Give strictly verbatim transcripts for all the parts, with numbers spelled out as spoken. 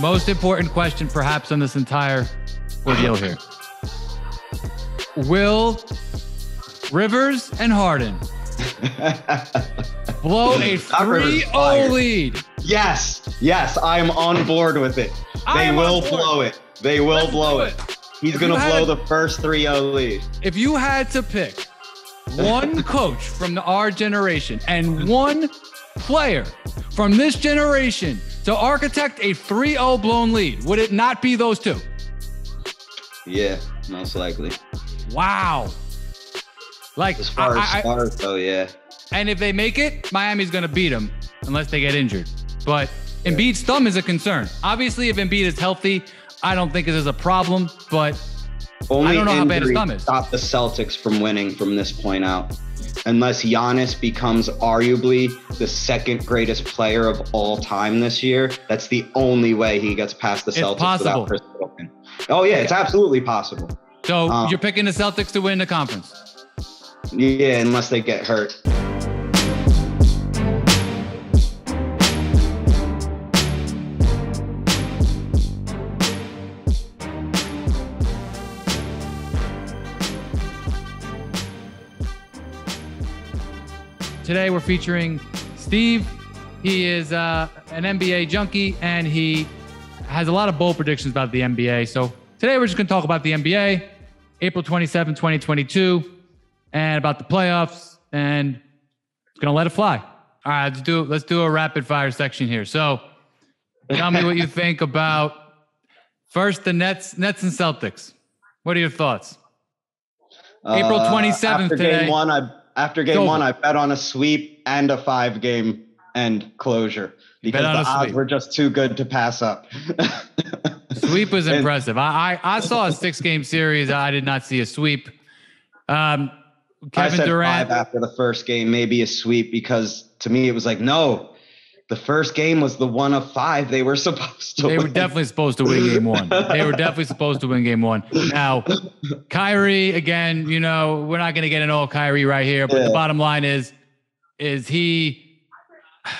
most important question perhaps on this entire ordeal here. Will Rivers and Harden blow a three oh lead? Yes. Yes. I am on board with it. They will blow it. They will Let's blow it. it. He's going to blow the first three oh lead. If you had to pick one coach from the, our generation and one player from this generation to architect a three oh blown lead, would it not be those two? Yeah, most likely. Wow. Like, as far I, as far, though, yeah. And if they make it, Miami's going to beat them unless they get injured. But yeah. Embiid's thumb is a concern. Obviously, if Embiid is healthy, I don't think it is a problem, but Only I don't know how bad his thumb is. Stop the Celtics from winning from this point out. Unless Giannis becomes arguably the second greatest player of all time this year, that's the only way he gets past the it's Celtics possible. without Chris Paul. Oh, yeah, it's absolutely possible. So um, you're picking the Celtics to win the conference? Yeah, unless they get hurt. Today we're featuring Steve. He is uh, an N B A junkie, and he has a lot of bold predictions about the N B A. So today we're just going to talk about the N B A, April twenty-seventh, twenty twenty-two, and about the playoffs, and going to let it fly. All right, let's do, let's do a rapid fire section here. So tell me what you think about, first, the Nets, Nets and Celtics. What are your thoughts? Uh, April twenty-seventh after today. Game one, I... After game Go. one, I bet on a sweep and a five-game end closure because the odds sweep. were just too good to pass up. Sweep was impressive. I, I I saw a six-game series. I did not see a sweep. Um, Kevin I said Durant, five after the first game, maybe a sweep, because to me it was like, no, the first game was the one of five they were supposed to. They win. were definitely supposed to win game one. They were definitely supposed to win game one. Now, Kyrie, again, you know, we're not going to get an all Kyrie right here, but yeah. the bottom line is, is he,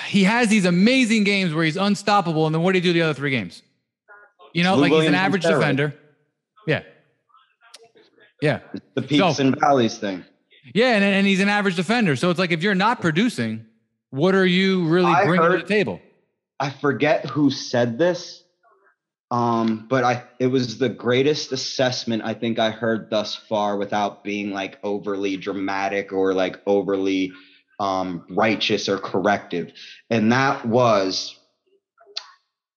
he has these amazing games where he's unstoppable, and then what do you do the other three games? You know, Lou like Williams he's an average defender. Yeah. Yeah. It's the peaks so, and valleys thing. Yeah, and, and he's an average defender. So it's like, if you're not producing, what are you really bringing heard, to the table? I forget who said this, um, but I it was the greatest assessment I think I heard thus far without being like overly dramatic or like overly um, righteous or corrective. And that was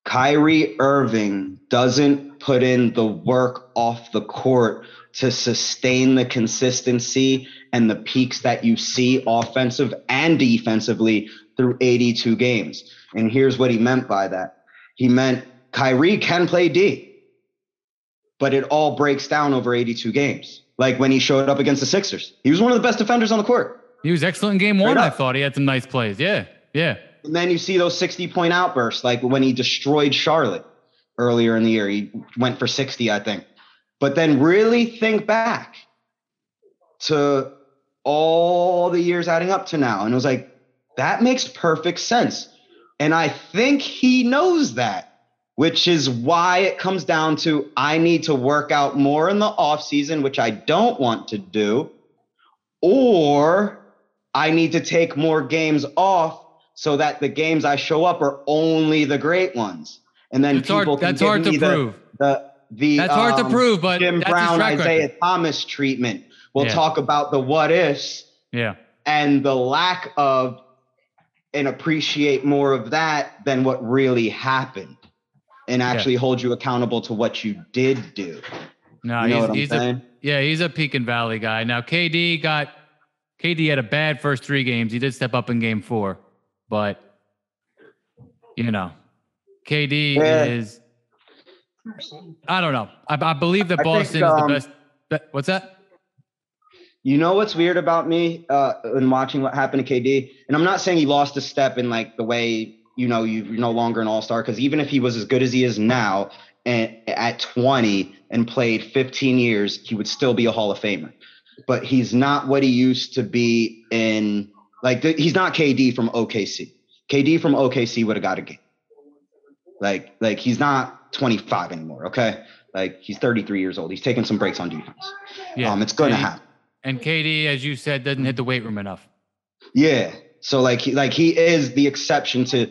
Kyrie Irving doesn't put in the work off the court to sustain the consistency and the peaks that you see offensive and defensively through eighty-two games. And here's what he meant by that. He meant Kyrie can play D, but it all breaks down over eighty-two games. Like when he showed up against the Sixers, he was one of the best defenders on the court. He was excellent in game one. I thought he had some nice plays. Yeah, yeah. And then you see those sixty-point outbursts, like when he destroyed Charlotte earlier in the year. He went for sixty, I think. But then really think back to all the years adding up to now. And it was like, that makes perfect sense. And I think he knows that, which is why it comes down to, I need to work out more in the offseason, which I don't want to do, or I need to take more games off so that the games I show up are only the great ones. And then that's people hard, can that's give hard me to the, prove. the The, that's hard um, to prove, but Jim that's Brown, Isaiah Thomas treatment. We'll yeah. talk about the what ifs yeah. and the lack of, and appreciate more of that than what really happened, and actually yeah. hold you accountable to what you did do. No, you know he's, what I'm he's saying? a yeah, he's a peak and valley guy. Now K D got K D had a bad first three games. He did step up in game four, but you know, K D yeah. is. I don't know. I, I believe that Boston think, um, is the best. What's that? You know what's weird about me uh, in watching what happened to K D? And I'm not saying he lost a step in like the way, you know, you're no longer an all-star. Because even if he was as good as he is now and at twenty and played fifteen years, he would still be a Hall of Famer. But he's not what he used to be in – like the, he's not K D from O K C. K D from O K C would have got a game. Like, like he's not twenty-five anymore. Okay. Like he's thirty-three years old. He's taking some breaks on defense. Yeah. Um, it's going to happen. And K D, as you said, doesn't hit the weight room enough. Yeah. So like, he, like he is the exception to,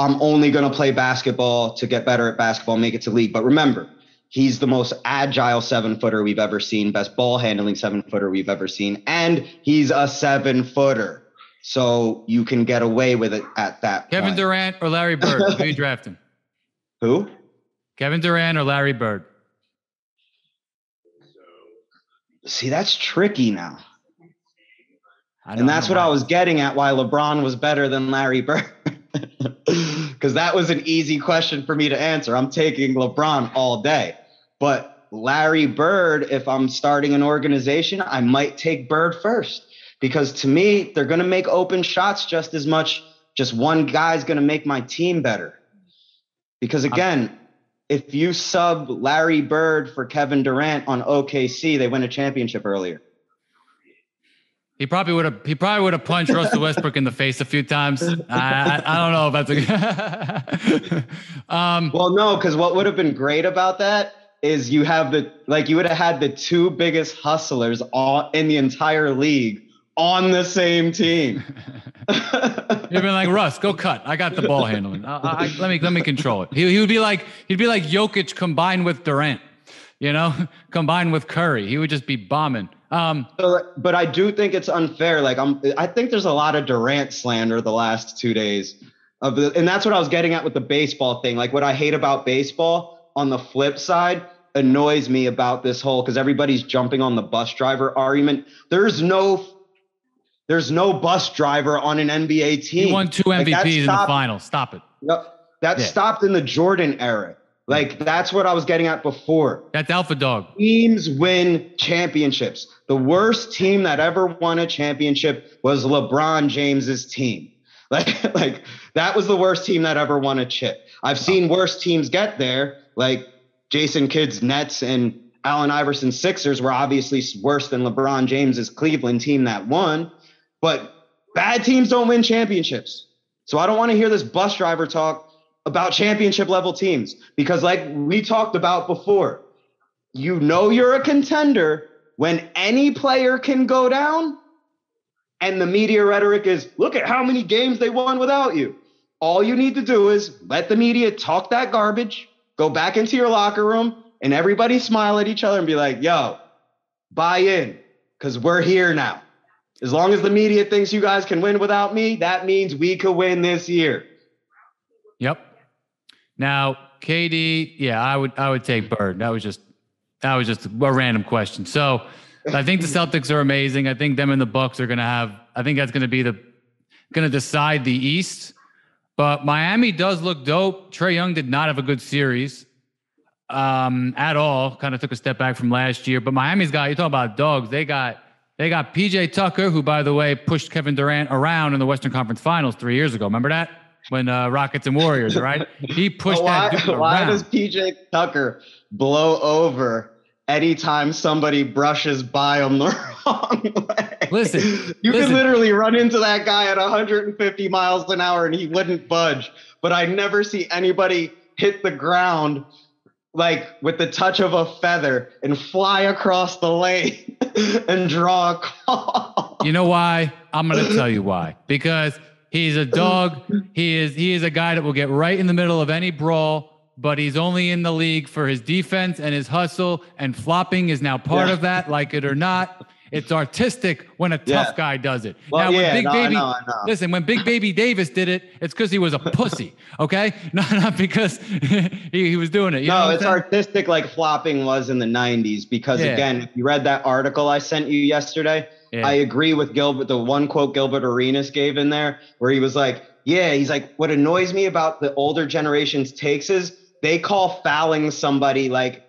I'm only going to play basketball to get better at basketball, make it to league. But remember, he's the most agile seven footer we've ever seen, best ball handling seven footer we've ever seen. And he's a seven footer. So you can get away with it at that Kevin point. Durant or Larry Bird, who are you drafting? Who? Kevin Durant or Larry Bird? See, that's tricky now. And that's what I was getting at, why LeBron was better than Larry Bird. Because that was an easy question for me to answer. I'm taking LeBron all day. But Larry Bird, if I'm starting an organization, I might take Bird first. Because to me, they're going to make open shots just as much. Just one guy's going to make my team better. Because again, I'm- if you sub Larry Bird for Kevin Durant on O K C, they win a championship earlier. He probably would have. He probably would have punched Russell Westbrook in the face a few times. I, I, I don't know if that's a. um, well, no, because what would have been great about that is you have the like you would have had the two biggest hustlers all in the entire league on the same team. You've been like, Russ, go cut. I got the ball handling. I, I, let me let me control it. He he would be like he'd be like Jokic combined with Durant, you know, combined with Curry. He would just be bombing. Um, so, but I do think it's unfair. Like I'm, I think there's a lot of Durant slander the last two days of the, and that's what I was getting at with the baseball thing. Like what I hate about baseball on the flip side annoys me about this whole, cause everybody's jumping on the bus driver argument. There's no, there's no bus driver on an N B A team. He won two M V Ps like in the finals. Stop it. That yeah. stopped in the Jordan era. Like, that's what I was getting at before. That's alpha dog. Teams win championships. The worst team that ever won a championship was LeBron James's team. Like, like that was the worst team that ever won a chip. I've seen worse teams get there, like Jason Kidd's Nets and Allen Iverson's Sixers were obviously worse than LeBron James's Cleveland team that won. But bad teams don't win championships. So I don't want to hear this bus driver talk about championship level teams, because like we talked about before, you know you're a contender when any player can go down and the media rhetoric is, look at how many games they won without you. All you need to do is let the media talk that garbage, go back into your locker room and everybody smile at each other and be like, yo, buy in, because we're here now. As long as the media thinks you guys can win without me, that means we could win this year. Yep. Now, K D, yeah, I would I would take Bird. That was just that was just a random question. So I think the Celtics are amazing. I think them and the Bucks are gonna have I think that's gonna be the gonna decide the East. But Miami does look dope. Trae Young did not have a good series um, at all. Kind of took a step back from last year. But Miami's got, you're talking about dogs, they got they got P J. Tucker, who by the way pushed Kevin Durant around in the Western Conference Finals three years ago. Remember that? When uh, Rockets and Warriors, right? He pushed why, that dude around. Why does P J. Tucker blow over anytime somebody brushes by him the wrong way? Listen. You listen. Could literally run into that guy at one hundred fifty miles an hour and he wouldn't budge. But I never see anybody hit the ground like with the touch of a feather and fly across the lane and draw a call. You know why? I'm going to tell you why. Because he's a dog. He is he is a guy that will get right in the middle of any brawl, but he's only in the league for his defense and his hustle, and flopping is now part yeah. of that, like it or not. It's artistic when a tough yeah. guy does it. Well, now, yeah, when Big no, Baby, no, no. listen, when Big Baby Davis did it, it's because he was a pussy, okay? Not, not because he, he was doing it. You no, know it's artistic like flopping was in the nineties because, yeah. again, if you read that article I sent you yesterday, yeah. I agree with Gilbert, the one quote Gilbert Arenas gave in there where he was like, yeah, he's like, what annoys me about the older generation's takes is they call fouling somebody like,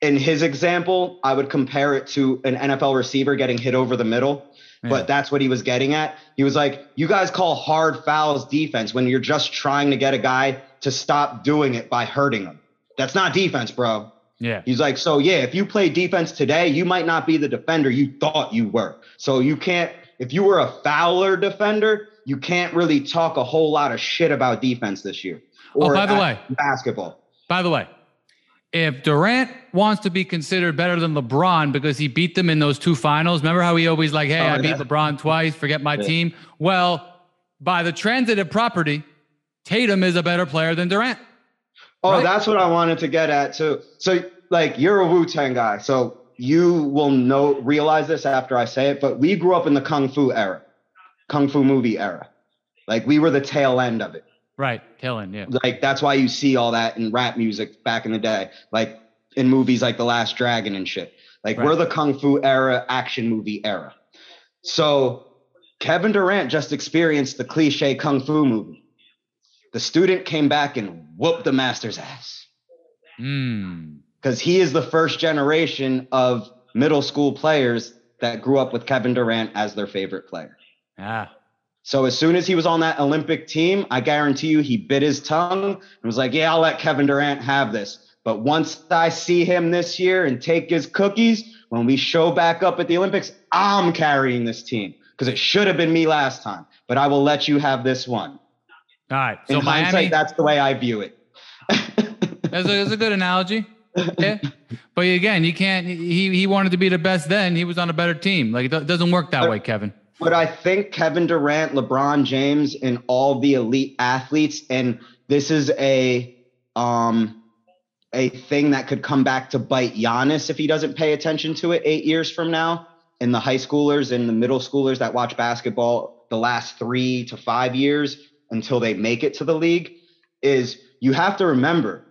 in his example, I would compare it to an N F L receiver getting hit over the middle, yeah. but that's what he was getting at. He was like, you guys call hard fouls defense when you're just trying to get a guy to stop doing it by hurting him. That's not defense, bro. Yeah. He's like, so yeah, if you play defense today, you might not be the defender you thought you were. So you can't, if you were a fouler defender, you can't really talk a whole lot of shit about defense this year. or oh, by the way, basketball. By the way, if Durant wants to be considered better than LeBron because he beat them in those two finals, remember how he always like, hey, oh, I beat LeBron twice, forget my yeah. team. Well, by the transitive property, Tatum is a better player than Durant. Oh, right? That's what I wanted to get at too. So like you're a Wu-Tang guy, so you will know, realize this after I say it, but we grew up in the Kung Fu era, Kung Fu movie era. Like we were the tail end of it. Right. Tail end. Yeah. Like that's why you see all that in rap music back in the day, like in movies like The Last Dragon and shit. Like right. We're the Kung Fu era, action movie era. So Kevin Durant just experienced the cliche Kung Fu movie. The student came back and whooped the master's ass. Mm. Because he is the first generation of middle school players that grew up with Kevin Durant as their favorite player. Ah. So as soon as he was on that Olympic team, I guarantee you he bit his tongue and was like, yeah, I'll let Kevin Durant have this. But once I see him this year and take his cookies, when we show back up at the Olympics, I'm carrying this team because it should have been me last time. But I will let you have this one. All right. So in Miami, hindsight, that's the way I view it. that's, a, that's a good analogy. Okay. But again, you can't, he, he wanted to be the best then. He was on a better team. Like it doesn't work that but, way, Kevin. But I think Kevin Durant, LeBron James, and all the elite athletes, and this is a, um, a thing that could come back to bite Giannis if he doesn't pay attention to it eight years from now. And the high schoolers and the middle schoolers that watch basketball the last three to five years until they make it to the league is you have to remember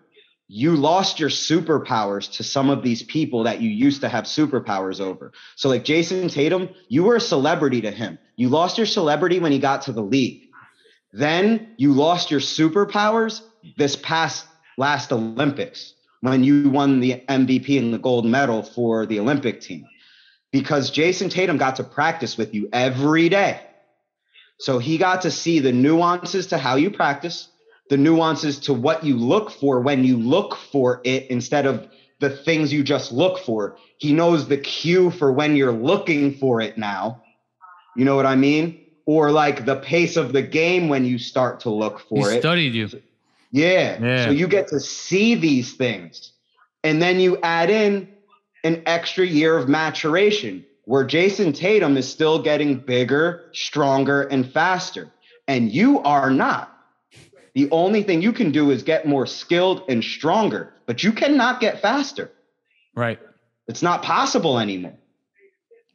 you lost your superpowers to some of these people that you used to have superpowers over. So like Jayson Tatum, you were a celebrity to him. You lost your celebrity when he got to the league. Then you lost your superpowers this past last Olympics when you won the M V P and the gold medal for the Olympic team, because Jayson Tatum got to practice with you every day. So he got to see the nuances to how you practice, the nuances to what you look for when you look for it instead of the things you just look for. He knows the cue for when you're looking for it now. You know what I mean? Or like the pace of the game when you start to look for it. He studied you. Yeah. yeah. So you get to see these things. And then you add in an extra year of maturation where Jayson Tatum is still getting bigger, stronger, and faster. And you are not. The only thing you can do is get more skilled and stronger, but you cannot get faster. Right. It's not possible anymore.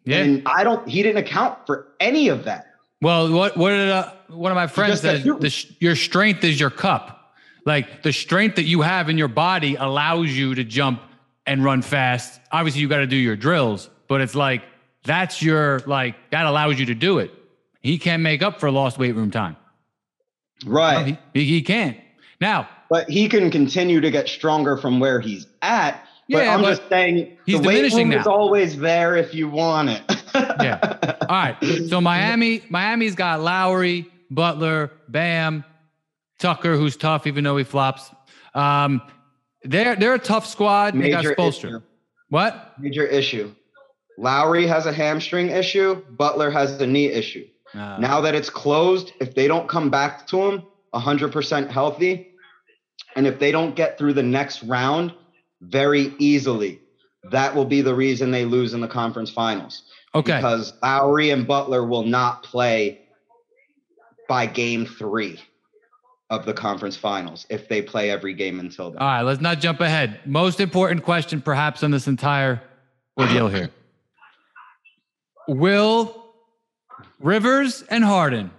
Yeah. And I don't, he didn't account for any of that. Well, what, what did, uh, one of my friends said, the, your strength is your cup. Like the strength that you have in your body allows you to jump and run fast. Obviously you got to do your drills, but it's like, that's your, like, that allows you to do it. He can't make up for lost weight room time. Right. No, he, he can't now. But he can continue to get stronger from where he's at. But yeah, I'm but just saying he's the weight room now. Is always there if you want it. yeah. All right. So Miami, Miami's got Lowry, Butler, Bam, Tucker, who's tough, even though he flops. Um, they're, they're a tough squad. Major they got Spoelstra. What? Major issue. Lowry has a hamstring issue. Butler has a knee issue. Uh, now that it's closed, if they don't come back to him one hundred percent healthy, and if they don't get through the next round very easily, that will be the reason they lose in the conference finals. Okay. Because Lowry and Butler will not play by game three of the conference finals if they play every game until then. All right, let's not jump ahead. Most important question perhaps on this entire ordeal here. Will Rivers and Harden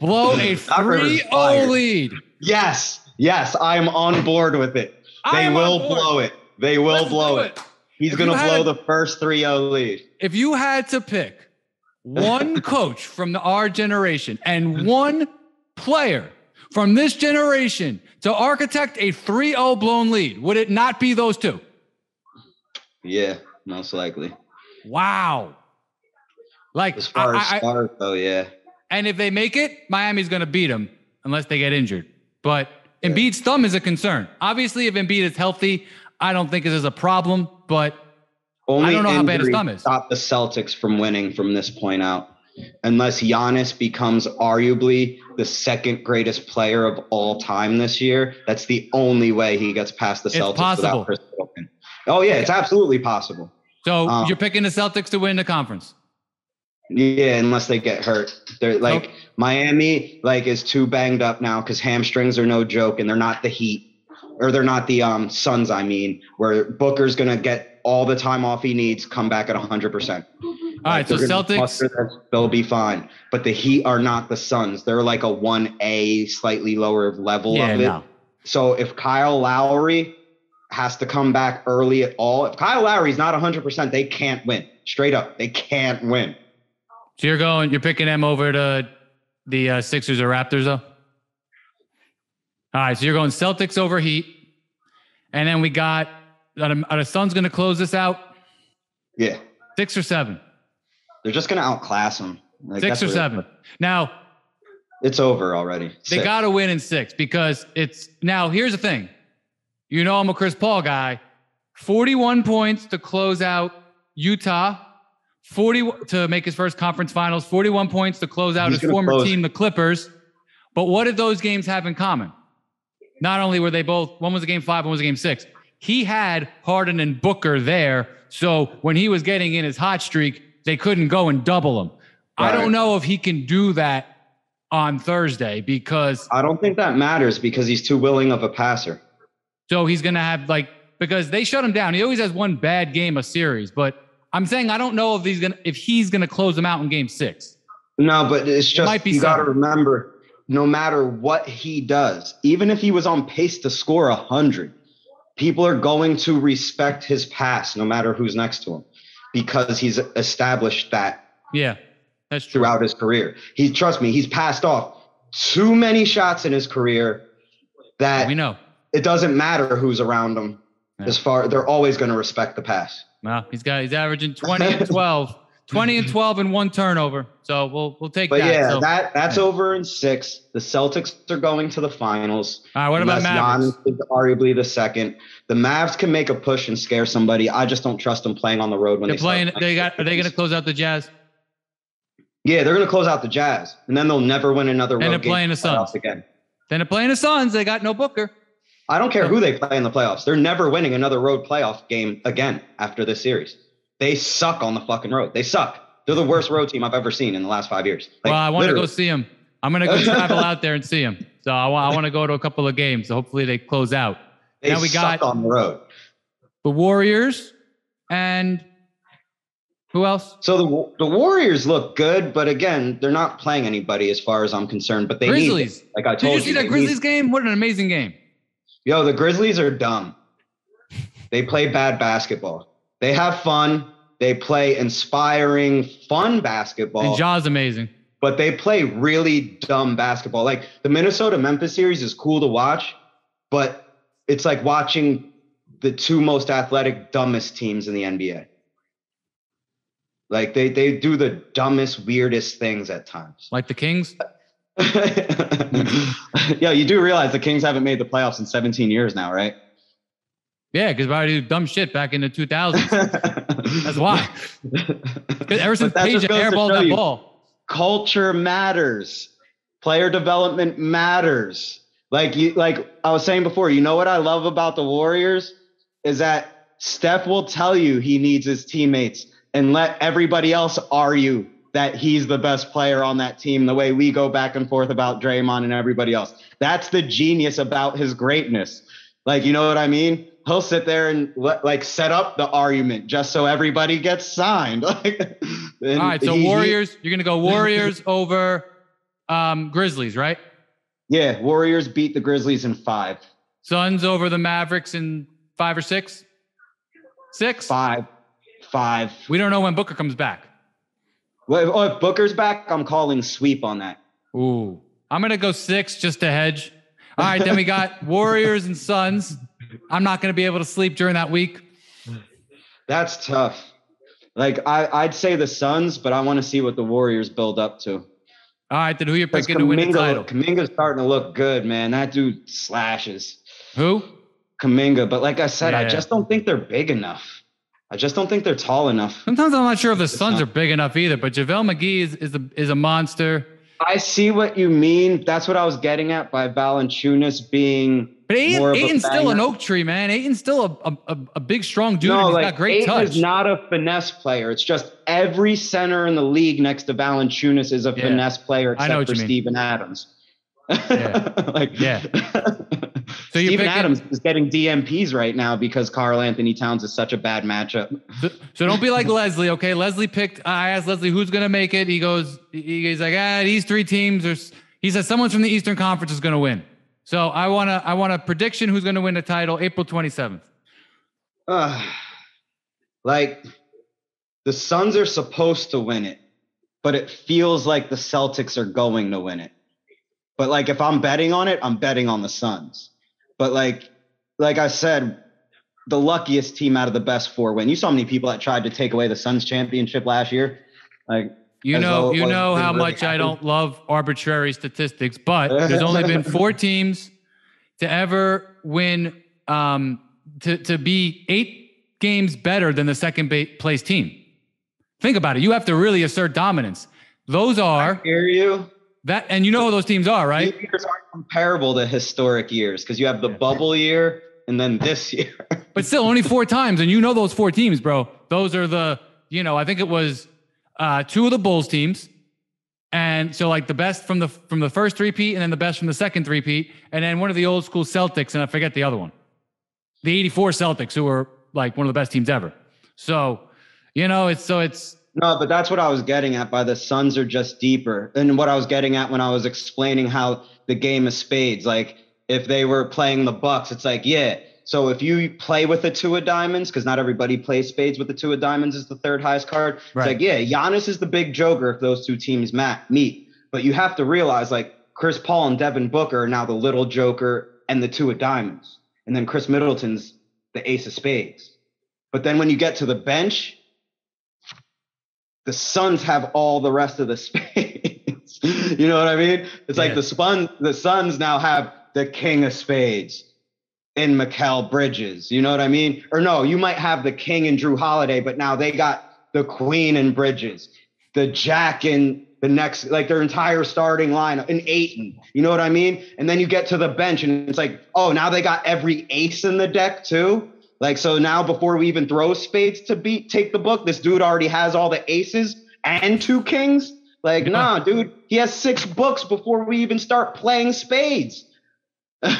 blow a three oh lead. Yes, yes, I'm on board with it. They will blow it. They will Let's blow it. it. He's going to blow to, the first three oh lead. If you had to pick one coach from the, our generation and one player from this generation to architect a three oh blown lead, would it not be those two? Yeah, most likely. Wow. Like as far as stars, though, yeah. And if they make it, Miami's going to beat them unless they get injured. But yeah. Embiid's thumb is a concern. Obviously, if Embiid is healthy, I don't think it is a problem. But only I don't know how bad his thumb is. Stop the Celtics from winning from this point out. unless Giannis becomes arguably the second greatest player of all time this year. That's the only way he gets past the Celtics. It's possible. Without Chris Middleton. Oh, yeah, it's absolutely possible. So um, you're picking the Celtics to win the conference? Yeah, unless they get hurt. They're like nope. Miami like is too banged up now because hamstrings are no joke, and they're not the Heat. Or they're not the um, Suns, I mean, where Booker's going to get all the time off he needs, come back at one hundred percent. All right, so Celtics, they'll be fine. But the Heat are not the Suns. They're like a one A, slightly lower level yeah, of it. No. So if Kyle Lowry has to come back early at all, if Kyle Lowry's not one hundred percent, they can't win. Straight up, they can't win. So you're going, you're picking them over to the uh, Sixers or Raptors, though? All right, so you're going Celtics over Heat. And then we got, are the Suns going to close this out? Yeah. Six or seven? They're just going to outclass them. Like, six or seven. Now. It's over already. Six. They got to win in six because it's, now here's the thing. You know I'm a Chris Paul guy. forty-one points to close out Utah. forty to make his first conference finals. forty-one points to close out He's his former close. team, the Clippers. But what did those games have in common? Not only were they both, one was a game five, one was a game six. He had Harden and Booker there. So when he was getting in his hot streak, they couldn't go and double him. Right. I don't know if he can do that on Thursday because I don't think that matters because he's too willing of a passer. So he's going to have like, because they shut him down. He always has one bad game a series, but I'm saying, I don't know if he's going to, if he's going to close them out in game six. No, but it's just, it might be you got to remember, no matter what he does, even if he was on pace to score one hundred, people are going to respect his pass no matter who's next to him because he's established that. Yeah, that's true. Throughout his career. He, trust me, he's passed off too many shots in his career that we know it doesn't matter who's around him. Yeah. As far, they're always going to respect the pass. Well, he's got, he's averaging twenty and twelve. twenty and twelve and one turnover. So we'll we'll take but that. But yeah, so. that that's over in six. The Celtics are going to the finals. All right, what about Mavericks? Giannis is arguably the second. The Mavs can make a push and scare somebody. I just don't trust them playing on the road when they're they playing. They got. Are they going to close out the Jazz? Yeah, they're going to close out the Jazz, and then they'll never win another road game. And they're playing the Suns again. Then they're playing the Suns. They got no Booker. I don't care so. who they play in the playoffs. They're never winning another road playoff game again after this series. They suck on the fucking road. They suck. They're the worst road team I've ever seen in the last five years. Like, well, I want literally. to go see them. I'm going to go travel out there and see them. So I, I want to go to a couple of games. So hopefully they close out. They now we suck got on the road. The Warriors and who else? So the the Warriors look good, but again, they're not playing anybody as far as I'm concerned. But they Grizzlies. Need like I told you. Did you see you, that Grizzlies need. game? What an amazing game! Yo, the Grizzlies are dumb. They play bad basketball. They have fun. They play inspiring, fun basketball. And Ja's amazing. But they play really dumb basketball. Like, the Minnesota-Memphis series is cool to watch, but it's like watching the two most athletic, dumbest teams in the N B A. Like, they, they do the dumbest, weirdest things at times. Like the Kings? Yeah, you do realize the Kings haven't made the playoffs in seventeen years now, right? Yeah, because I do dumb shit back in the two thousands. That's why. Ever since Page airballed that ball. Culture matters. Player development matters. Like you, like I was saying before, you know what I love about the Warriors is that Steph will tell you he needs his teammates and let everybody else argue that he's the best player on that team the way we go back and forth about Draymond and everybody else. That's the genius about his greatness. Like, you know what I mean? He'll sit there and like set up the argument just so everybody gets signed. All right, so he, Warriors, you're gonna go Warriors over um, Grizzlies, right? Yeah, Warriors beat the Grizzlies in five. Suns over the Mavericks in five or six? Six? Five. Five. We don't know when Booker comes back. Well, if, oh, if Booker's back, I'm calling sweep on that. Ooh, I'm gonna go six just to hedge. All right, then we got Warriors and Suns. I'm not going to be able to sleep during that week. That's tough. Like, I, I'd say the Suns, but I want to see what the Warriors build up to. All right, then who you're picking Kuminga, to win the title? Kuminga's starting to look good, man. That dude slashes. Who? Kuminga. But like I said, yeah. I just don't think they're big enough. I just don't think they're tall enough. Sometimes I'm not sure if the Suns are big enough either, but JaVale McGee is, is, a, is a monster. I see what you mean. That's what I was getting at by Valanciunas being but Ayton, more of Ayton's a still an oak tree, man. Ayton's still a, a, a big, strong dude. No, he's like, got great Ayton touch. Ayton is not a finesse player. It's just every center in the league next to Valanciunas is a yeah. finesse player except for Steven Adams. Yeah. like, yeah. So Steven picking, Adams is getting D M Ps right now because Karl Anthony Towns is such a bad matchup. So, so don't be like Leslie, okay? Leslie picked, uh, I asked Leslie, who's going to make it? He goes, he's like, ah, these three teams. Are, he says, someone from the Eastern Conference is going to win. So I want to, I want a prediction who's going to win the title April twenty-seventh. Uh, like, the Suns are supposed to win it, but it feels like the Celtics are going to win it. But, like, if I'm betting on it, I'm betting on the Suns. But, like, like I said, the luckiest team out of the best four win. You saw how many people that tried to take away the Suns championship last year. Like, you know, you know how much I don't love arbitrary statistics, but there's only been four teams to ever win, um, to, to be eight games better than the second place team. Think about it. You have to really assert dominance. Those are. I hear you. That, and you know who those teams are, right? These years aren't comparable to historic years because you have the bubble year and then this year. But still, only four times, and you know those four teams, bro. Those are the, you know, I think it was uh, two of the Bulls teams, and so like the best from the from the first three-peat, and then the best from the second three-peat, and then one of the old school Celtics, and I forget the other one, the eighty-four Celtics, who were like one of the best teams ever. So, you know, it's so it's. No, but that's what I was getting at by the Suns are just deeper. And what I was getting at when I was explaining how the game is spades, like if they were playing the Bucks, it's like, yeah. So if you play with the two of diamonds, because not everybody plays spades with the two of diamonds is the third highest card. Right. It's like, yeah, Giannis is the big joker if those two teams meet. But you have to realize like Chris Paul and Devin Booker are now the little joker and the two of diamonds. And then Chris Middleton's the ace of spades. But then when you get to the bench, the Suns have all the rest of the spades. You know what I mean? It's yeah. like the spun, the Suns now have the king of spades in Mikal Bridges. You know what I mean? Or no, you might have the king and Drew Holiday, but now they got the queen and Bridges, the jack and the next, like their entire starting lineup and Ayton. You know what I mean? And then you get to the bench and it's like, oh, now they got every ace in the deck too. Like, so now before we even throw spades to beat, take the book, this dude already has all the aces and two kings. Like, yeah. nah, dude, he has six books before we even start playing spades. And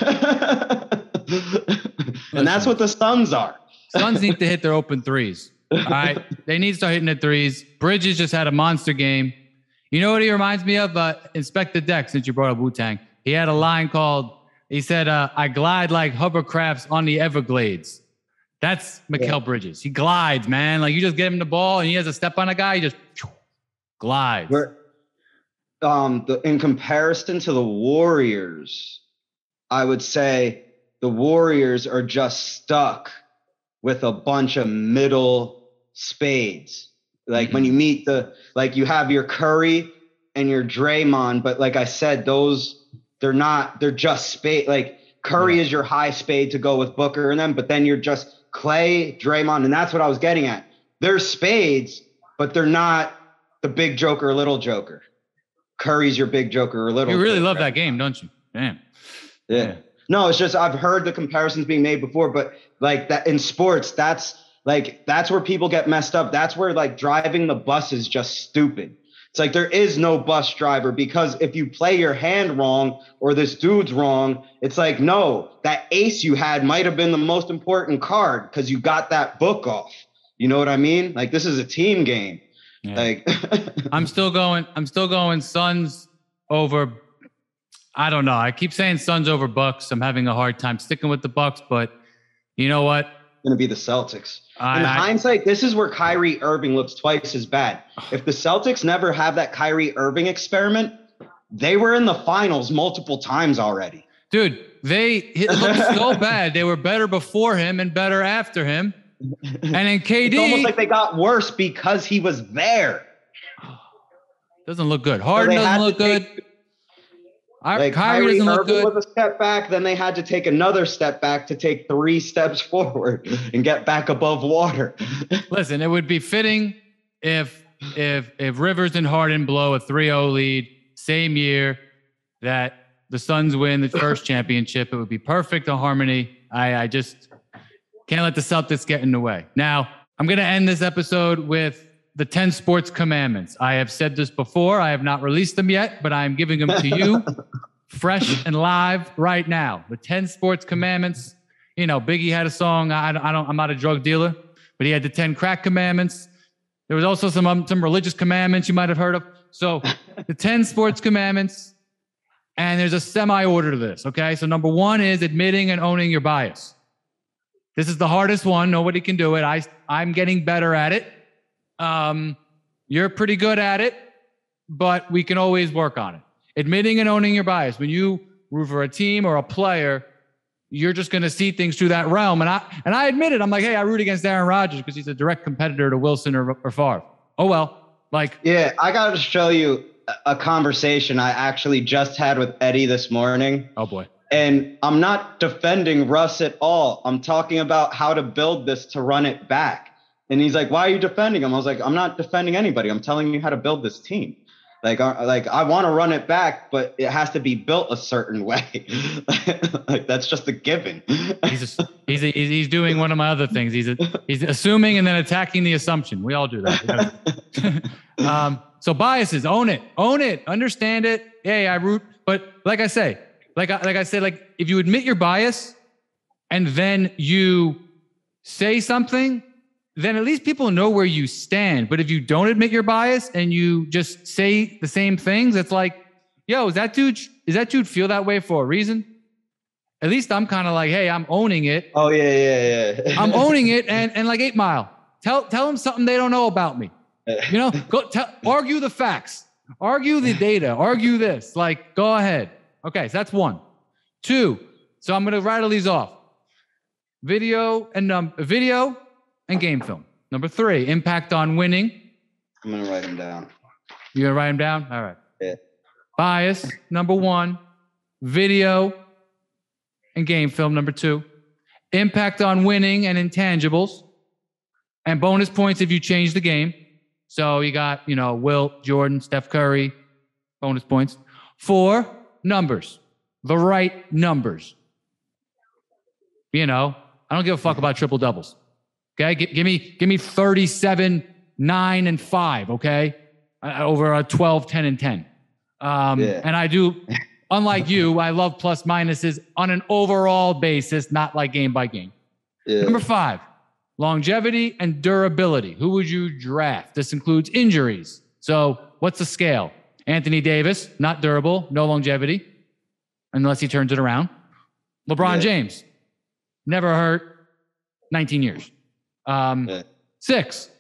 that's what the Suns are. Suns need to hit their open threes. All right. They need to start hitting the threes. Bridges just had a monster game. You know what he reminds me of? Uh, Inspect the Deck, since you brought up Wu-Tang. He had a line called, he said, uh, I glide like hovercrafts on the Everglades. That's Mikal yeah. Bridges. He glides, man. Like you just get him the ball and he has a step on a guy. He just phew, glides. We're, um, the, in comparison to the Warriors, I would say the Warriors are just stuck with a bunch of middle spades. Like mm-hmm. when you meet the, like you have your Curry and your Draymond, but like I said, those they're not, they're just spade. Like Curry yeah. is your high spade to go with Booker and them, but then you're just Clay, Draymond, and that's what I was getting at. They're spades, but they're not the big joker, little joker. Curry's your big joker or little joker. You really joker, love right? that game, don't you? Damn. Yeah. yeah. No, it's just I've heard the comparisons being made before, but like that in sports, that's like that's where people get messed up. That's where like driving the bus is just stupid. It's like there is no bus driver because if you play your hand wrong or this dude's wrong, it's like, no, that ace you had might have been the most important card because you got that book off. You know what I mean? Like this is a team game. Yeah. Like I'm still going. I'm still going Suns over. I don't know. I keep saying Suns over Bucks. I'm having a hard time sticking with the Bucks, but you know what? Going to be the Celtics. I, in hindsight, this is where Kyrie Irving looks twice as bad. If the Celtics never have that Kyrie Irving experiment, they were in the finals multiple times already. Dude, they it looked so bad. They were better before him and better after him. And in K D, it's almost like they got worse because he was there. Doesn't look good. Harden so doesn't look good. I, like Kyrie, Kyrie doesn't Irving look good. With a step back, then they had to take another step back to take three steps forward and get back above water. Listen, it would be fitting if if if Rivers and Harden blow a three oh lead same year that the Suns win the first championship. It would be perfect in harmony. I, I just can't let the Celtics get in the way. Now, I'm going to end this episode with the ten sports commandments. I have said this before. I have not released them yet, but I am giving them to you fresh and live right now. The ten sports commandments. You know, Biggie had a song. I, I don't, I'm not a drug dealer, but he had the ten crack commandments. There was also some, um, some religious commandments you might've heard of. So the ten sports commandments, and there's a semi-order to this. Okay. So number one is admitting and owning your bias. This is the hardest one. Nobody can do it. I, I'm getting better at it. Um, you're pretty good at it, but we can always work on it. Admitting and owning your bias. When you root for a team or a player, you're just going to see things through that realm. And I, and I admit it. I'm like, hey, I root against Aaron Rodgers because he's a direct competitor to Wilson or, or Favre. Oh, well, like, yeah, I got to show you a conversation I actually just had with Eddie this morning. Oh boy. And I'm not defending Russ at all. I'm talking about how to build this to run it back. And he's like, why are you defending him? I was like, I'm not defending anybody. I'm telling you how to build this team. Like, uh, like I want to run it back, but it has to be built a certain way. Like, that's just a given. he's, a, he's, a, he's doing one of my other things. He's, a, he's assuming and then attacking the assumption. We all do that. um, so biases, own it, own it, understand it. Hey, I root. But like I say, like I, like I said, like if you admit your bias and then you say something, then at least people know where you stand. But if you don't admit your bias and you just say the same things, it's like, yo, is that dude, is that dude feel that way for a reason? At least I'm kind of like, hey, I'm owning it. Oh yeah, yeah, yeah. I'm owning it. And, and like eight mile, tell, tell them something they don't know about me. You know, go tell, argue the facts, argue the data, argue this, like, go ahead. Okay. So that's one. Two. So I'm going to rattle these off. Video and um, video. And game film. Number three, impact on winning. I'm going to write them down. You're going to write them down? All right. Yeah. Bias, number one. Video and game film, number two. Impact on winning and intangibles. And bonus points if you change the game. So you got, you know, Wilt, Jordan, Steph Curry, bonus points. Four, numbers. The right numbers. You know, I don't give a fuck about triple doubles. Okay, give, give me give me thirty-seven, nine, and five, okay, uh, over a twelve, ten, and ten. Um, yeah. And I do, unlike you, I love plus minuses on an overall basis, not like game by game. Yeah. Number five, longevity and durability. Who would you draft? This includes injuries. So what's the scale? Anthony Davis, not durable, no longevity, unless he turns it around. LeBron yeah. James, never hurt, nineteen years. Um, yeah. Six,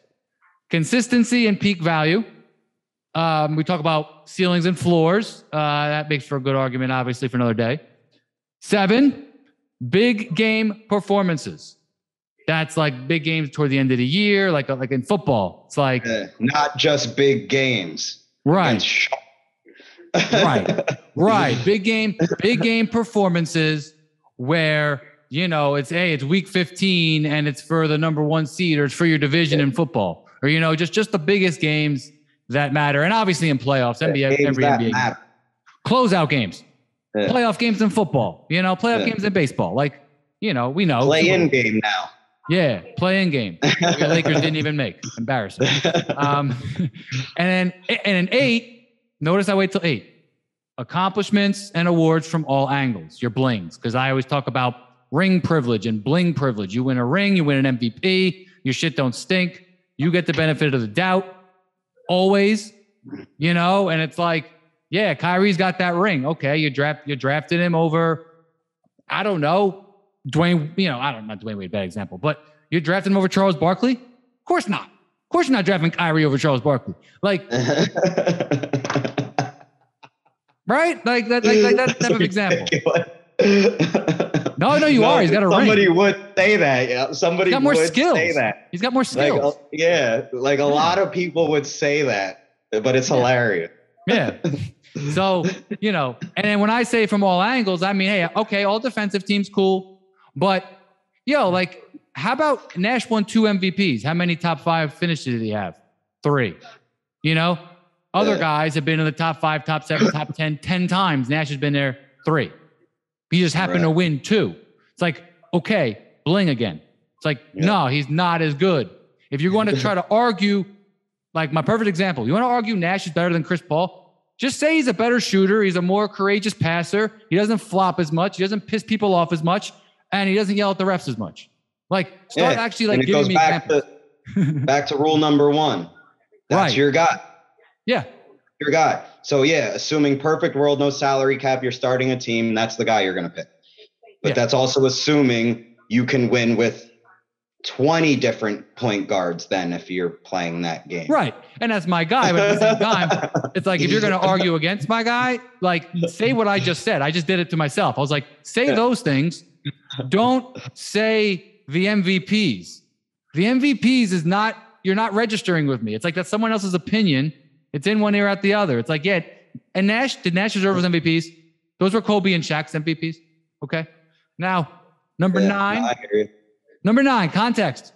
consistency and peak value. Um, we talk about ceilings and floors. Uh, that makes for a good argument, obviously, for another day. Seven, big game performances. That's like big games toward the end of the year, like like in football. It's like yeah, not just big games, right? Sh- right, right. Big game, big game performances where. You know, it's, hey, it's week fifteen and it's for the number one seed or it's for your division yeah. in football or, you know, just, just the biggest games that matter. And obviously in playoffs, N B A, every N B A game. Closeout games, yeah. playoff games in football, you know, playoff yeah. games in baseball. Like, you know, we know. Play in game now. Yeah. Play in game. The Lakers didn't even make. Embarrassing. Um, and then, and then eight, notice I wait till eight. Accomplishments and awards from all angles, your blings. Cause I always talk about ring privilege and bling privilege. You win a ring, you win an M V P, your shit don't stink. You get the benefit of the doubt always, you know? And it's like, yeah, Kyrie's got that ring. Okay. You draft, you drafted him over, I don't know, Dwayne, you know, I don't not Dwayne Wade, bad example, but you drafted him over Charles Barkley. Of course not. Of course you're not drafting Kyrie over Charles Barkley. Like, right? Like that, like, like that type of example. No, no, you no, are. He's got a somebody ring. Somebody would say that. Yeah, somebody got more would skills. Say that. He's got more skills. Like, yeah, like a yeah. lot of people would say that, but it's yeah. hilarious. Yeah, So, you know, and then when I say from all angles, I mean, hey, okay, all defensive teams, cool. But, yo, like, how about Nash won two M V Ps? How many top five finishes did he have? Three. You know, other yeah. guys have been in the top five, top seven, top ten, ten times. Nash has been there three. He just happened right. to win two. It's like, okay, bling again. It's like, yeah. no, he's not as good. If you're going to try to argue, like my perfect example, you want to argue Nash is better than Chris Paul? Just say he's a better shooter. He's a more courageous passer. He doesn't flop as much. He doesn't piss people off as much. And he doesn't yell at the refs as much. Like, start yeah. actually like giving me back to, back to rule number one. That's right. your guy. Yeah. Your guy. So, yeah, assuming perfect world, no salary cap, you're starting a team, that's the guy you're going to pick. But yeah. that's also assuming you can win with twenty different point guards then if you're playing that game. Right. And that's my guy. But at the same time, it's like if you're going to argue against my guy, like say what I just said. I just did it to myself. I was like, say those things. Don't say the M V Ps. The M V Ps is not, you're not registering with me. It's like that's someone else's opinion. It's in one ear out the other. It's like, yeah. And Nash, did Nash deserve those M V Ps? Those were Kobe and Shaq's M V Ps. Okay. Now, number yeah, nine. No, I hear you. Number nine, context.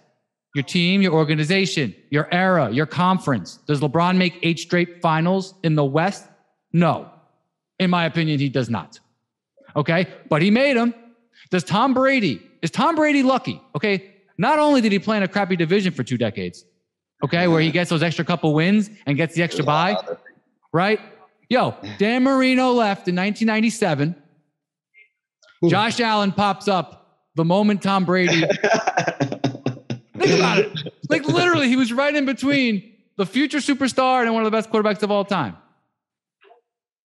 Your team, your organization, your era, your conference. Does LeBron make eight straight finals in the West? No. In my opinion, he does not. Okay? But he made them. Does Tom Brady, is Tom Brady lucky? Okay? Not only did he play in a crappy division for two decades, okay, where he gets those extra couple wins and gets the extra bye, right? Yo, Dan Marino left in nineteen ninety-seven. Ooh. Josh Allen pops up the moment Tom Brady, think about it. Like literally, he was right in between the future superstar and one of the best quarterbacks of all time.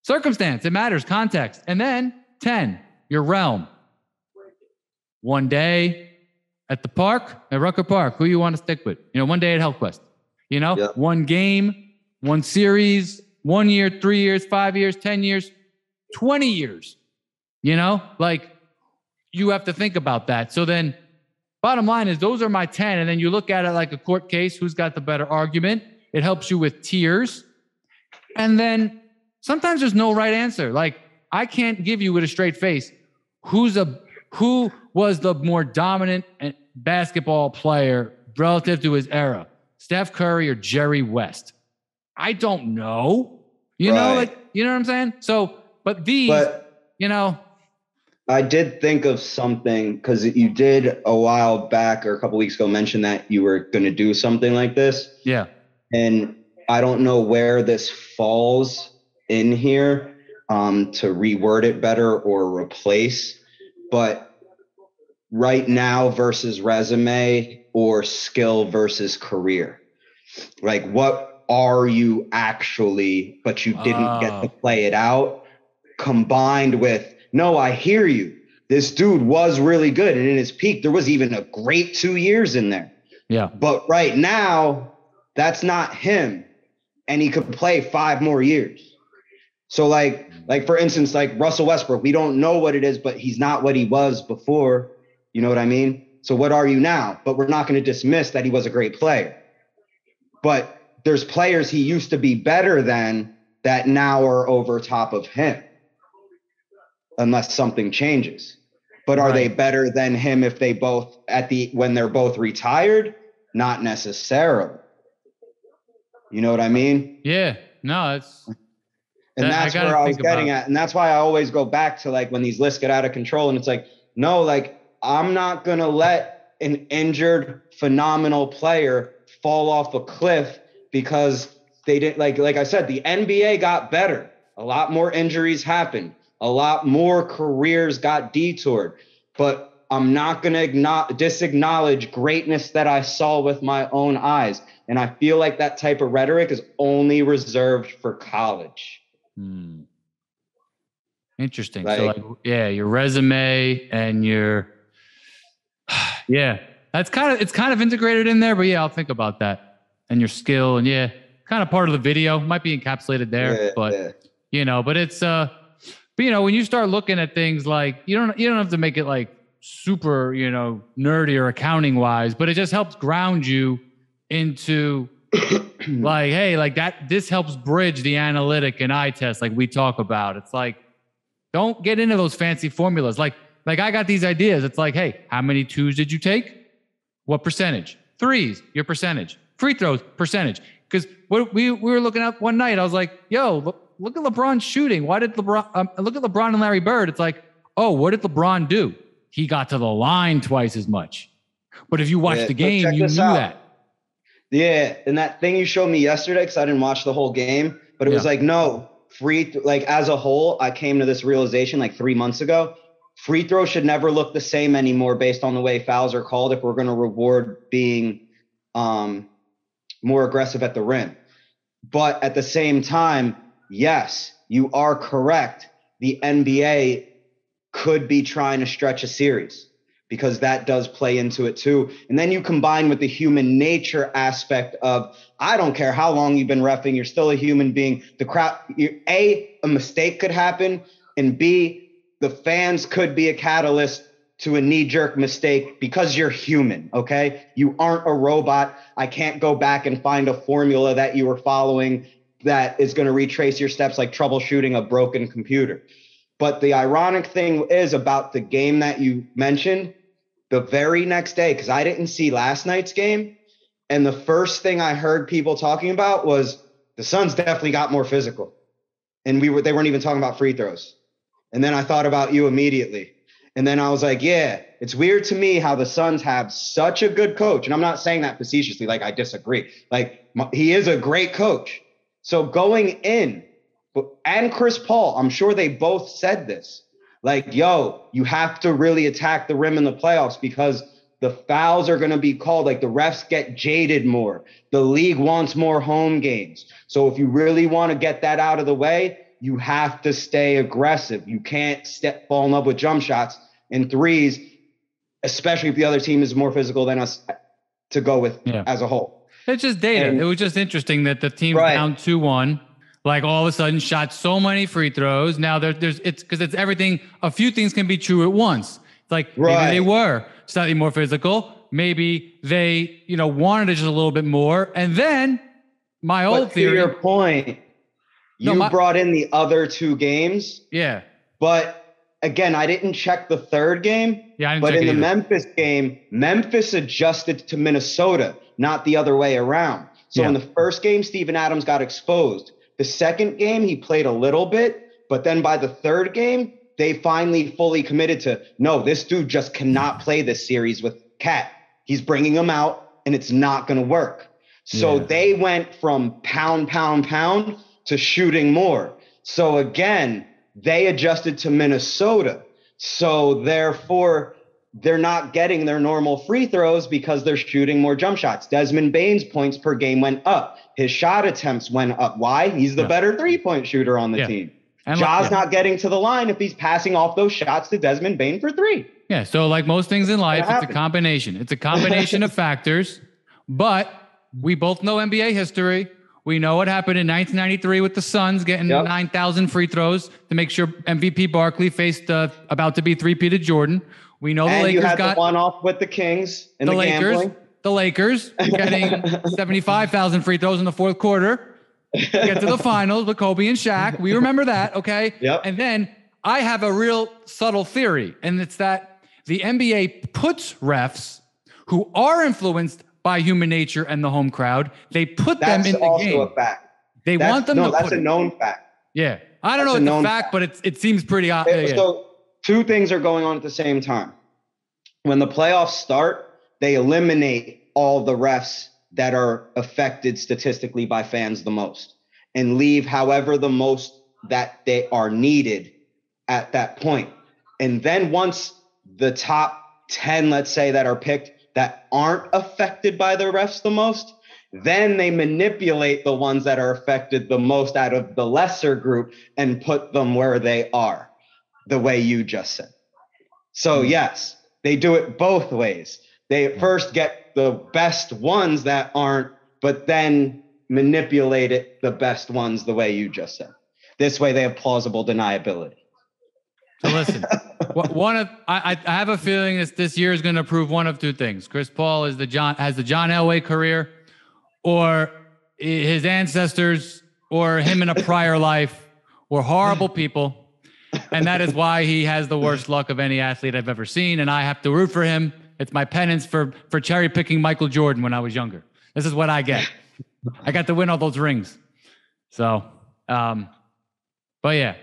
Circumstance, it matters, context. And then ten, your realm. One day at the park, at Rucker Park, who you want to stick with? You know, one day at HealthQuest. You know, yep. one game, one series, one year, three years, five years, ten years, twenty years. You know, like. You have to think about that. So then bottom line is those are my ten. And then you look at it like a court case, who's got the better argument. It helps you with tiers. And then sometimes there's no right answer. Like I can't give you with a straight face who's a who was the more dominant basketball player relative to his era, Steph Curry or Jerry West. I don't know. You right. know, like you know what I'm saying? So, but these, but- you know. I did think of something because you did a while back or a couple weeks ago mention that you were going to do something like this. Yeah. And I don't know where this falls in here um, to reword it better or replace. But right now versus resume or skill versus career. Like what are you actually, but you didn't oh. get to play it out combined with, no, I hear you. This dude was really good. And in his peak, there was even a great two years in there. Yeah. But right now, that's not him. And he could play five more years. So like, like for instance, like Russell Westbrook, we don't know what it is, but he's not what he was before. You know what I mean? So what are you now? But we're not going to dismiss that he was a great player. But there's players he used to be better than that now are over top of him. Unless something changes, but are right. they better than him if they both at the, when they're both retired? Not necessarily. You know what I mean? Yeah, no, it's, and that's I where I was getting about. At. And that's why I always go back to like when these lists get out of control and it's like, no, like I'm not going to let an injured phenomenal player fall off a cliff because they didn't like, like I said, the N B A got better. A lot more injuries happened. A lot more careers got detoured, but I'm not going to igno- disacknowledge greatness that I saw with my own eyes. And I feel like that type of rhetoric is only reserved for college. Hmm. Interesting. Like, so like, yeah, your resume and your, yeah, that's kind of, it's kind of integrated in there, but yeah, I'll think about that and your skill and yeah, kind of part of the video might be encapsulated there, yeah, but yeah. you know, but it's, uh, But, you know, when you start looking at things like you don't you don't have to make it like super, you know, nerdy or accounting wise, but it just helps ground you into like, hey, like that, this helps bridge the analytic and eye test. Like we talk about, it's like, don't get into those fancy formulas. Like, like I got these ideas. It's like, hey, how many twos did you take? What percentage? Threes, your percentage. Free throws, percentage. Because what we, we were looking up one night, I was like, yo, look, look at LeBron's shooting. Why did LeBron, um, look at LeBron and Larry Bird. It's like, oh, what did LeBron do? He got to the line twice as much. But if you watch yeah, the game, you knew out. that. Yeah. And that thing you showed me yesterday, because I didn't watch the whole game, but it yeah. was like, no, free, th- like as a whole, I came to this realization like three months ago. Free throw should never look the same anymore based on the way fouls are called if we're going to reward being um, more aggressive at the rim. But at the same time, yes, you are correct. The N B A could be trying to stretch a series because that does play into it too. And then you combine with the human nature aspect of, I don't care how long you've been reffing, you're still a human being. The crowd, A, a mistake could happen, and B, the fans could be a catalyst to a knee-jerk mistake because you're human, okay? You aren't a robot. I can't go back and find a formula that you were following that is going to retrace your steps like troubleshooting a broken computer. But the ironic thing is about the game that you mentioned, the very next day, because I didn't see last night's game, and the first thing I heard people talking about was the Suns definitely got more physical. And we were they weren't even talking about free throws. And then I thought about you immediately. And then I was like, yeah, it's weird to me how the Suns have such a good coach. And I'm not saying that facetiously, like I disagree. Like he is a great coach. So going in, and Chris Paul, I'm sure they both said this. Like, yo, you have to really attack the rim in the playoffs because the fouls are going to be called. Like the refs get jaded more. The league wants more home games. So if you really want to get that out of the way, you have to stay aggressive. You can't step, fall in love with jump shots and threes, especially if the other team is more physical than us to go with yeah. as a whole. It's just data. And it was just interesting that the team right. down two one, like all of a sudden shot so many free throws. Now there, there's it's because it's everything. A few things can be true at once. It's like right. maybe they were slightly more physical. Maybe they, you know, wanted it just a little bit more. And then my but old theory. To your point. You no, my- brought in the other two games. Yeah. But again, I didn't check the third game. Yeah, I didn't but check in the either. Memphis game, Memphis adjusted to Minnesota, not the other way around. So yeah. in the first game, Steven Adams got exposed. The second game, he played a little bit. But then by the third game, they finally fully committed to, no, this dude just cannot play this series with Cat. He's bringing him out, and it's not going to work. So yeah. they went from pound, pound, pound to shooting more. So again, they adjusted to Minnesota. So therefore, they're not getting their normal free throws because they're shooting more jump shots. Desmond Bane's points per game went up. His shot attempts went up. Why? He's the yeah. better three-point shooter on the yeah. team. And Ja's like, yeah. not getting to the line if he's passing off those shots to Desmond Bane for three. Yeah, so like most things in life, it's a combination. It's a combination of factors, but we both know N B A history. We know what happened in nineteen ninety-three with the Suns getting yep. nine thousand free throws to make sure M V P Barkley faced uh, about to be three-peated Jordan. We know and the Lakers got the one off with the Kings and the, the Lakers, gambling. The Lakers getting seventy-five thousand free throws in the fourth quarter. We get to the finals with Kobe and Shaq. We remember that, okay? Yep. And then I have a real subtle theory, and it's that the N B A puts refs who are influenced by human nature and the home crowd, they put that's them in the game. That's also a fact. They that's, want them no, to that's put a it. known fact. Yeah. I don't that's know if it's a fact, fact. but it's, it seems pretty obvious. Yeah, so yeah. two things are going on at the same time. When the playoffs start, they eliminate all the refs that are affected statistically by fans the most and leave however the most that they are needed at that point. And then once the top ten, let's say, that are picked, that aren't affected by the refs the most, then they manipulate the ones that are affected the most out of the lesser group and put them where they are, the way you just said. So yes, they do it both ways. They at first get the best ones that aren't, but then manipulate it, the best ones the way you just said. This way they have plausible deniability. So listen, one of I, I have a feeling this this year is going to prove one of two things. Chris Paul is the John has the John Elway career, or his ancestors or him in a prior life were horrible people. And that is why he has the worst luck of any athlete I've ever seen. And I have to root for him. It's my penance for, for cherry picking Michael Jordan when I was younger. This is what I get. I got to win all those rings. So, um, but yeah,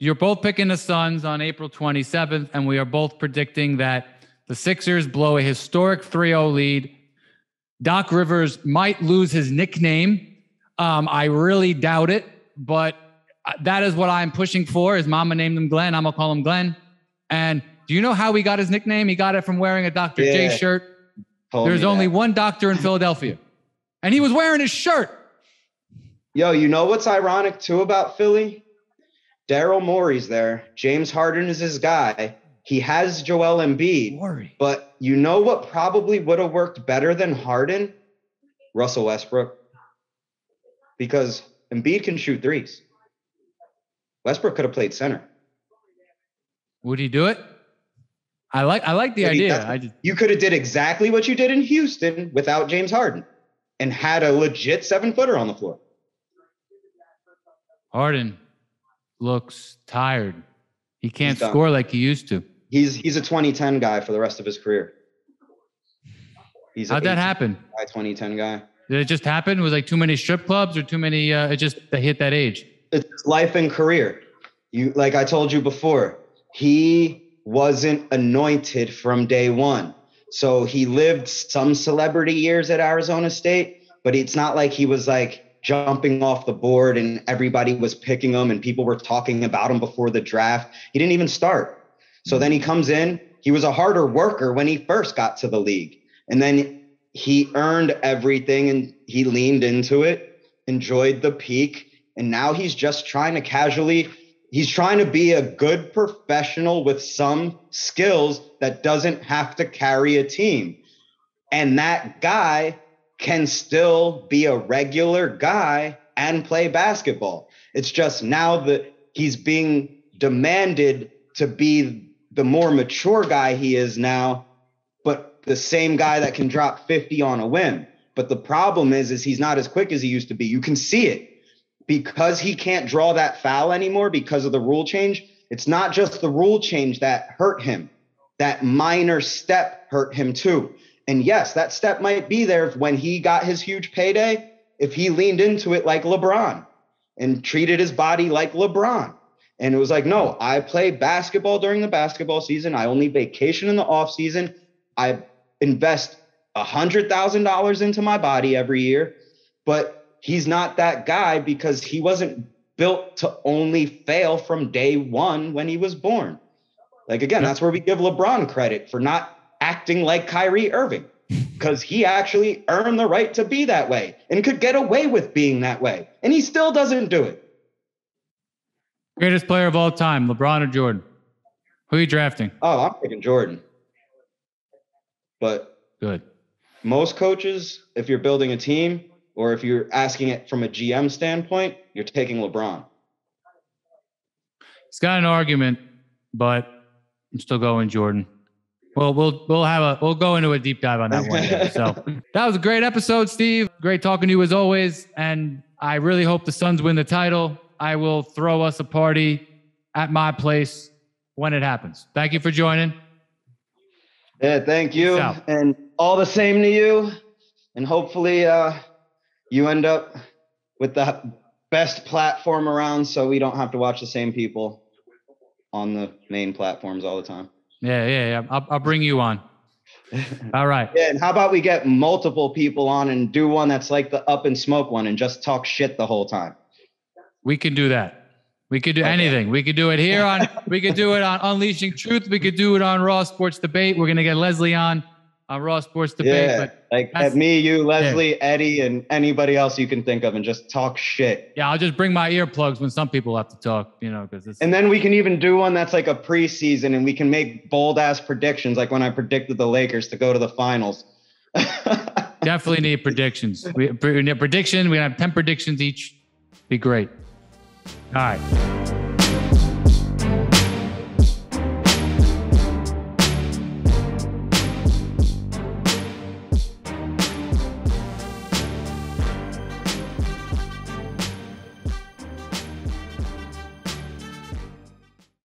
you're both picking the Suns on April twenty-seventh. And we are both predicting that the Sixers blow a historic three oh lead. Doc Rivers might lose his nickname. Um, I really doubt it, but that is what I'm pushing for. His mama named him Glenn. I'm going to call him Glenn. And do you know how he got his nickname? He got it from wearing a Doctor Yeah. J shirt. Told There's only that. one doctor in Philadelphia, and he was wearing his shirt. Yo, you know what's ironic too about Philly? Daryl Morey's there. James Harden is his guy. He has Joel Embiid. Morey. But you know what probably would have worked better than Harden? Russell Westbrook. Because Embiid can shoot threes. Westbrook could have played center. Would he do it? I like I like the but idea. I just, you could have did exactly what you did in Houston without James Harden and had a legit seven-footer on the floor. Harden looks tired. He can't score like he used to. He's he's a twenty ten guy for the rest of his career. He's How'd that happen? Guy, twenty ten guy. Did it just happen? It was like too many strip clubs or too many uh, – it just they hit that age. It's life and career. You Like I told you before, he wasn't anointed from day one. So he lived some celebrity years at Arizona State, but it's not like he was like jumping off the board and everybody was picking him and people were talking about him before the draft. He didn't even start. So then he comes in. He was a harder worker when he first got to the league. And then – he earned everything and he leaned into it, enjoyed the peak. And now he's just trying to casually, he's trying to be a good professional with some skills that doesn't have to carry a team. And that guy can still be a regular guy and play basketball. It's just now that he's being demanded to be the more mature guy he is now, but the same guy that can drop fifty on a whim. But the problem is, is he's not as quick as he used to be. You can see it because he can't draw that foul anymore because of the rule change. It's not just the rule change that hurt him. That minor step hurt him too. And yes, that step might be there when he got his huge payday, if he leaned into it like LeBron and treated his body like LeBron. And it was like, no, I play basketball during the basketball season. I only vacation in the off season. I invest one hundred thousand dollars into my body every year, but he's not that guy because he wasn't built to only fail from day one when he was born. Like, again, that's where we give LeBron credit for not acting like Kyrie Irving, because he actually earned the right to be that way and could get away with being that way. And he still doesn't do it. Greatest player of all time, LeBron or Jordan? Who are you drafting? Oh, I'm picking Jordan. But good. Most coaches, if you're building a team or if you're asking it from a G M standpoint, you're taking LeBron. He's got an argument, but I'm still going Jordan. Well, we'll we'll have a we'll go into a deep dive on that one day. So that was a great episode, Steve. Great talking to you as always. And I really hope the Suns win the title. I will throw us a party at my place when it happens. Thank you for joining. Yeah, thank you. And all the same to you. And hopefully uh, you end up with the best platform around so we don't have to watch the same people on the main platforms all the time. Yeah, yeah, yeah. I'll, I'll bring you on. All right. Yeah, and how about we get multiple people on and do one that's like the Up and Smoke one and just talk shit the whole time? We can do that. We could do okay. anything. We could do it here on, we could do it on Unleashing Truth. We could do it on Raw Sports Debate. We're going to get Leslie on, on Raw Sports Debate. Yeah, but like at me, you, Leslie, yeah. Eddie, and anybody else you can think of and just talk shit. Yeah, I'll just bring my earplugs when some people have to talk, you know, because it's. And then we can even do one that's like a preseason and we can make bold ass predictions. Like when I predicted the Lakers to go to the finals. Definitely need predictions. We, we need a prediction. We have ten predictions each. Be great. All right.